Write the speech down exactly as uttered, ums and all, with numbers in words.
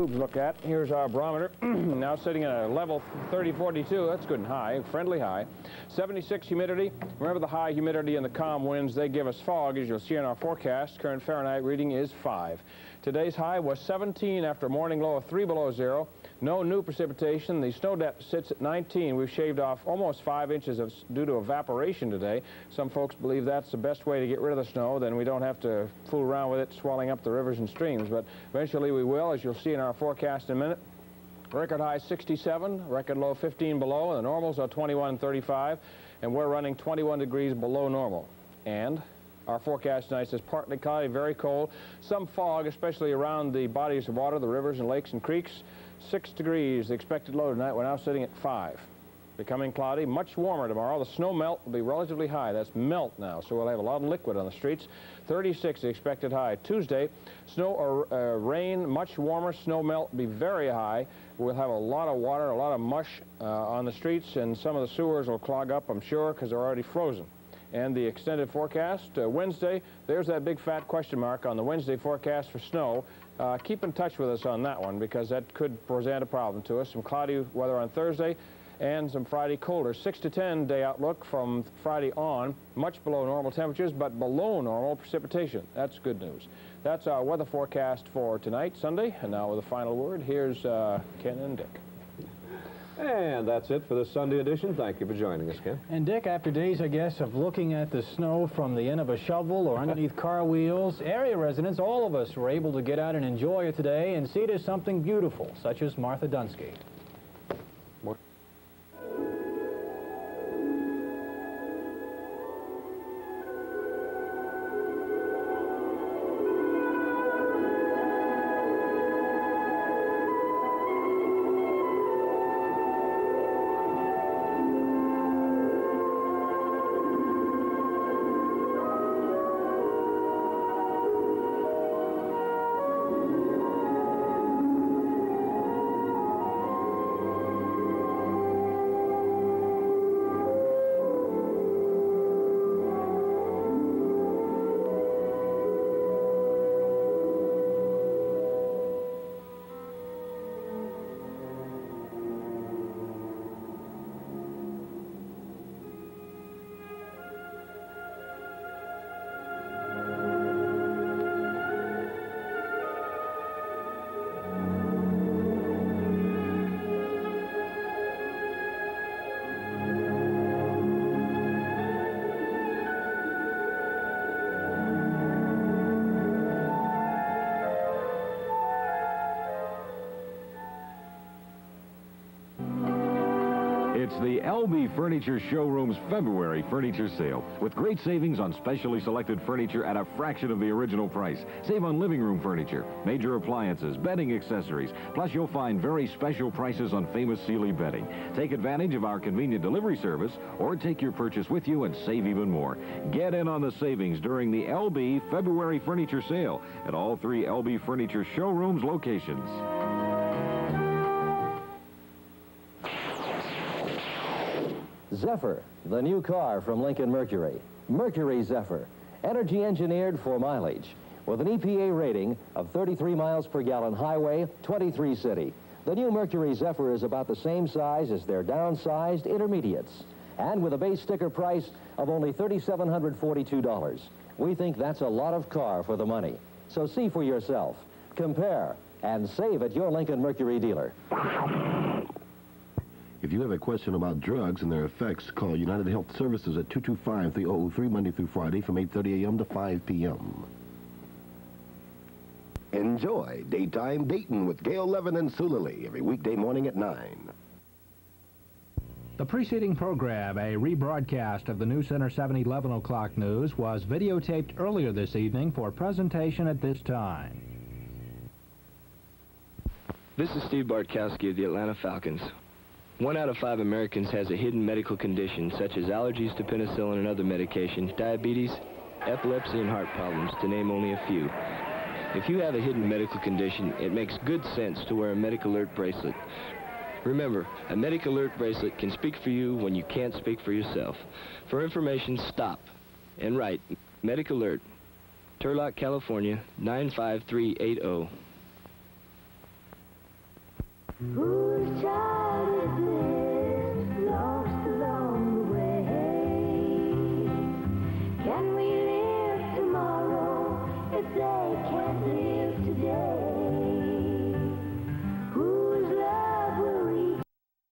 Look at. Here's our barometer, now sitting at a level thirty forty-two. That's good and high, friendly high. seventy-six humidity. Remember the high humidity and the calm winds, they give us fog, as you'll see in our forecast. Current Fahrenheit reading is five. Today's high was seventeen after a morning low of three below zero. No new precipitation. The snow depth sits at nineteen. We've shaved off almost five inches of, due to evaporation today. Some folks believe that's the best way to get rid of the snow. Then we don't have to fool around with it swelling up the rivers and streams. But eventually we will, as you'll see in our forecast in a minute. Record high sixty-seven, record low fifteen below, and the normals are twenty-one thirty-five, and we're running twenty-one degrees below normal. And our forecast tonight says partly cloudy, very cold, some fog, especially around the bodies of water, the rivers and lakes and creeks. Six degrees, the expected low tonight. We're now sitting at five. Becoming cloudy, much warmer tomorrow. The snow melt will be relatively high. That's melt now, so we'll have a lot of liquid on the streets. thirty-six, the expected high. Tuesday, snow or uh, rain, much warmer. Snow melt will be very high. We'll have a lot of water, a lot of mush uh, on the streets, and some of the sewers will clog up, I'm sure, because they're already frozen. And the extended forecast, uh, Wednesday, there's that big fat question mark on the Wednesday forecast for snow. Uh, keep in touch with us on that one, because that could present a problem to us. Some cloudy weather on Thursday and some Friday colder. six to ten day outlook from Friday on, much below normal temperatures, but below normal precipitation. That's good news. That's our weather forecast for tonight, Sunday. And now with a final word, here's uh, Ken and Dick. And that's it for this Sunday edition. Thank you for joining us, Ken. And Dick, after days, I guess, of looking at the snow from the end of a shovel or underneath car wheels, area residents, all of us, were able to get out and enjoy it today and see it as something beautiful, such as Martha Dunsky. It's the L B Furniture Showroom's February furniture sale, with great savings on specially selected furniture at a fraction of the original price. Save on living room furniture, major appliances, bedding accessories, plus you'll find very special prices on famous Sealy bedding. Take advantage of our convenient delivery service, or take your purchase with you and save even more. Get in on the savings during the L B February furniture sale at all three L B Furniture Showrooms locations. Zephyr, the new car from Lincoln Mercury. Mercury Zephyr, energy engineered for mileage. With an E P A rating of thirty-three miles per gallon highway, twenty-three city. The new Mercury Zephyr is about the same size as their downsized intermediates. And with a base sticker price of only three thousand seven hundred forty-two dollars. We think that's a lot of car for the money. So see for yourself, compare, and save at your Lincoln Mercury dealer. If you have a question about drugs and their effects, call United Health Services at two two five, three oh oh three Monday through Friday from eight thirty a m to five p m Enjoy Daytime Dayton with Gail Levin and Sulily every weekday morning at nine. The preceding program, a rebroadcast of the NewsCenter seven eleven o'clock news, was videotaped earlier this evening for presentation at this time. This is Steve Bartkowski of the Atlanta Falcons. One out of five Americans has a hidden medical condition, such as allergies to penicillin and other medications, diabetes, epilepsy, and heart problems, to name only a few. If you have a hidden medical condition, it makes good sense to wear a Medic Alert bracelet. Remember, a Medic Alert bracelet can speak for you when you can't speak for yourself. For information, stop and write Medic Alert, Turlock, California, nine five three eight zero. Whose child is this, lost along the way? Can we